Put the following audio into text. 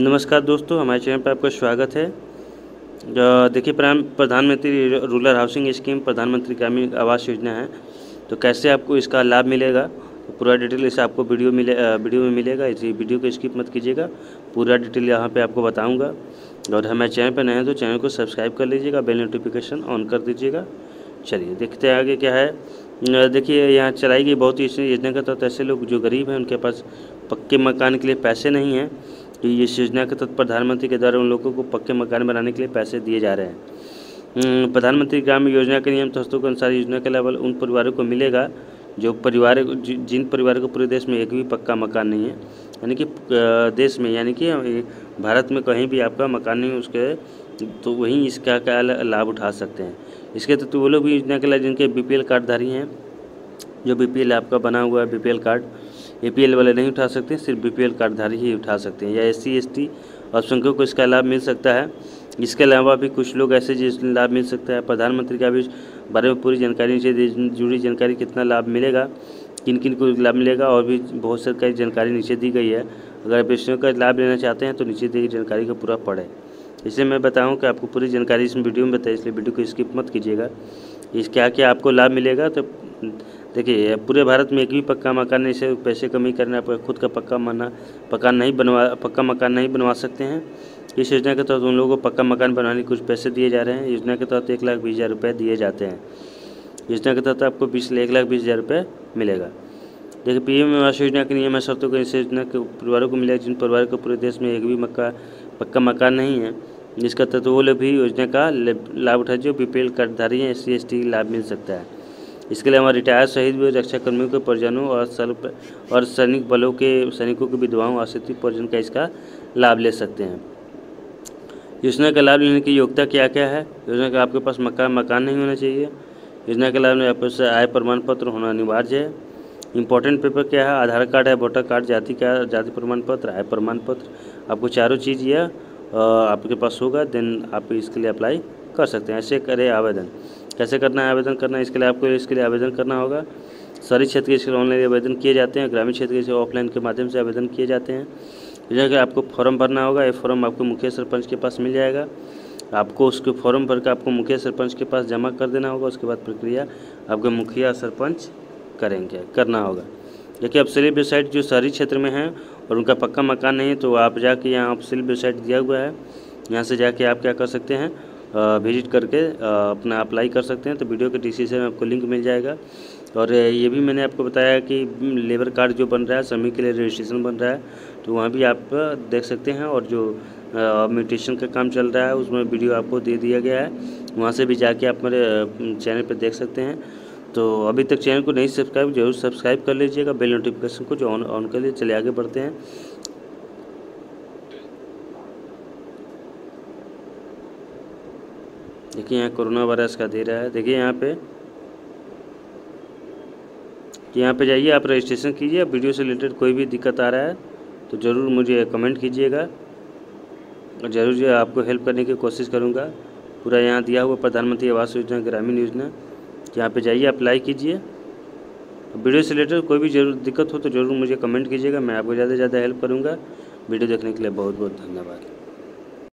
नमस्कार दोस्तों, हमारे चैनल पर आपका स्वागत है। देखिए, प्रधानमंत्री रूरल हाउसिंग स्कीम प्रधानमंत्री ग्रामीण आवास योजना है, तो कैसे आपको इसका लाभ मिलेगा तो पूरा डिटेल इसे आपको वीडियो में मिलेगा। इसी वीडियो को स्किप मत कीजिएगा, पूरा डिटेल यहाँ पे आपको बताऊँगा। और हमारे चैनल पर नए हैं तो चैनल को सब्सक्राइब कर लीजिएगा, बेल नोटिफिकेशन ऑन कर दीजिएगा। चलिए देखते हैं आगे क्या है। देखिए, यहाँ चलाई गई बहुत ही योजना का तहत ऐसे लोग जो गरीब हैं, उनके पास पक्के मकान के लिए पैसे नहीं हैं, तो इस योजना के तहत प्रधानमंत्री के द्वारा उन लोगों को पक्के मकान बनाने के लिए पैसे दिए जा रहे हैं। प्रधानमंत्री ग्राम योजना के नियम तहतों के अनुसार योजना का लाभ उन परिवारों को मिलेगा जिन परिवारों को पूरे देश में एक भी पक्का मकान नहीं है, यानी कि भारत में कहीं भी आपका मकान नहीं उसके, तो वहीं इसका क्या लाभ उठा सकते हैं। इसके तहत वो लोग भी योजना के लाभ जिनके बीपीएल कार्डधारी हैं, जो बीपीएल आपका बना हुआ है, बीपीएल कार्ड एपीएल वाले नहीं उठा सकते, सिर्फ बीपीएल कार्डधारी ही उठा सकते हैं, या SC ST अल्पसंख्यकों को इसका लाभ मिल सकता है। इसके अलावा भी कुछ लोग ऐसे जिसमें लाभ मिल सकता है। प्रधानमंत्री का भी बारे में पूरी जानकारी, नीचे जुड़ी जानकारी कितना लाभ मिलेगा, किन किन को लाभ मिलेगा, और भी बहुत सारी जानकारी नीचे दी गई है। अगर आप इसमें का लाभ लेना चाहते हैं तो नीचे दी गई जानकारी को पूरा पढ़ें। इसलिए मैं बताऊं कि आपको पूरी जानकारी इस वीडियो में बताई, इसलिए वीडियो को स्किप मत कीजिएगा। इस क्या क्या आपको लाभ मिलेगा, तो देखिए, पूरे भारत में एक भी पक्का मकान नहीं, से पैसे कमी करना, खुद का पक्का मकान नहीं बनवा सकते हैं। इस योजना के तहत उन लोगों को पक्का मकान बनाने के कुछ पैसे दिए जा रहे हैं। योजना के तहत 1,20,000 रुपये दिए जाते हैं। योजना के तहत आपको 1,20,000 रुपये मिलेगा। देखिए, PM आवास योजना के नियम शर्तों के योजना के परिवारों को मिलेगा जिन परिवारों को पूरे देश में एक भी पक्का मकान नहीं है। इसका तहत वो लोग भी योजना का लाभ उठाए जो BPL कार्डधारी हैं, SC ST लाभ मिल सकता है। इसके लिए हमारे रिटायर शहीद रक्षा कर्मियों के परिजनों और सैनिक बलों के सैनिकों के विधवाओं आश्रित परिजन का इसका लाभ ले सकते हैं। योजना का लाभ लेने की योग्यता क्या क्या है। योजना का आपके पास मकान नहीं होना चाहिए। योजना के लाभ में आपके पास आय प्रमाण पत्र होना अनिवार्य है। इम्पोर्टेंट पेपर क्या है, आधार कार्ड है, वोटर कार्ड, जाति प्रमाण पत्र, आय प्रमाण पत्र, आपको चारों चीज़ यह आपके पास होगा, देन आप इसके लिए अप्लाई कर सकते हैं। ऐसे करें आवेदन, कैसे करना है आवेदन करना, इसके लिए आपको आवेदन करना होगा। शहरी क्षेत्र के इसके ऑनलाइन आवेदन किए जाते हैं, ग्रामीण क्षेत्र के ऑफलाइन के माध्यम से आवेदन किए जाते हैं। योजना के आपको फॉर्म भरना होगा। ये फॉर्म आपको मुखिया सरपंच के पास मिल जाएगा। आपको उसके फॉर्म भर कर आपको मुखिया सरपंच के पास जमा कर देना होगा। उसके बाद प्रक्रिया आपके मुखिया सरपंच करना होगा। देखिए, अब सेल वेबसाइट जो शहरी क्षेत्र में है और उनका पक्का मकान नहीं है, तो आप जाके यहाँ सेल वेबसाइट दिया हुआ है, यहाँ से जाके आप क्या कर सकते हैं, विजिट करके अपना अप्लाई कर सकते हैं। तो वीडियो के डिस्क्रिप्शन में आपको लिंक मिल जाएगा। और ये भी मैंने आपको बताया कि लेबर कार्ड जो बन रहा है, सभी के लिए रजिस्ट्रेशन बन रहा है, तो वहाँ भी आप देख सकते हैं। और जो म्यूटेशन का काम चल रहा है, उसमें वीडियो आपको दे दिया गया है, वहाँ से भी जाके आप मेरे चैनल पर देख सकते हैं। तो अभी तक चैनल को नहीं सब्सक्राइब, जरूर सब्सक्राइब कर लीजिएगा, बेल नोटिफिकेशन को जो ऑन कर लीजिए। चलिए आगे बढ़ते हैं। देखिए, यहाँ कोरोना वायरस का दे रहा है। देखिए यहाँ पे जाइए, आप रजिस्ट्रेशन कीजिए। वीडियो से रिलेटेड कोई भी दिक्कत आ रहा है तो ज़रूर मुझे कमेंट कीजिएगा, और ज़रूर जो आपको हेल्प करने की कोशिश करूँगा। पूरा यहाँ दिया हुआ प्रधानमंत्री आवास योजना ग्रामीण योजना, यहाँ पे जाइए, अप्लाई कीजिए। वीडियो से रिलेटेड कोई भी जरूर दिक्कत हो तो ज़रूर मुझे कमेंट कीजिएगा, मैं आपको ज़्यादा से ज़्यादा हेल्प करूँगा। वीडियो देखने के लिए बहुत बहुत धन्यवाद।